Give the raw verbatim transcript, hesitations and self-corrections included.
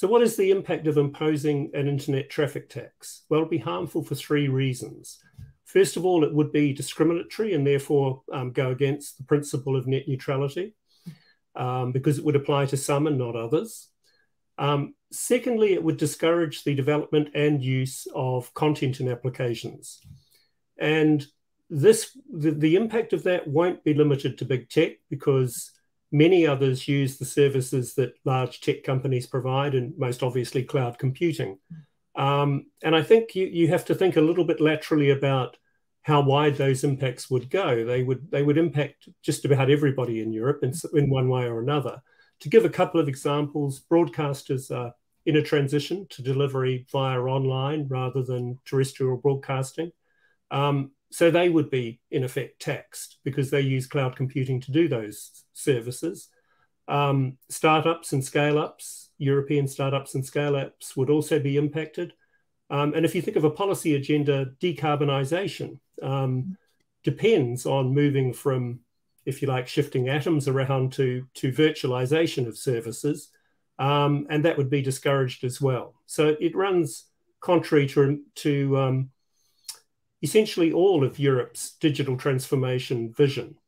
So what is the impact of imposing an internet traffic tax? Well, it would be harmful for three reasons. First of all, it would be discriminatory and therefore um, go against the principle of net neutrality um, because it would apply to some and not others. Um, secondly, it would discourage the development and use of content and applications. And this, the, the impact of that won't be limited to big tech because many others use the services that large tech companies provide, and most obviously cloud computing. Um, and I think you, you have to think a little bit laterally about how wide those impacts would go. They would, they would impact just about everybody in Europe in, in one way or another. To give a couple of examples, broadcasters are in a transition to delivery via online rather than terrestrial broadcasting. Um, So they would be, in effect, taxed because they use cloud computing to do those services. Um, startups and scale-ups, European startups and scale-ups would also be impacted. Um, and if you think of a policy agenda, decarbonisation um, depends on moving from, if you like, shifting atoms around to, to virtualisation of services. Um, and that would be discouraged as well. So it runs contrary to... to um, essentially all of Europe's digital transformation vision.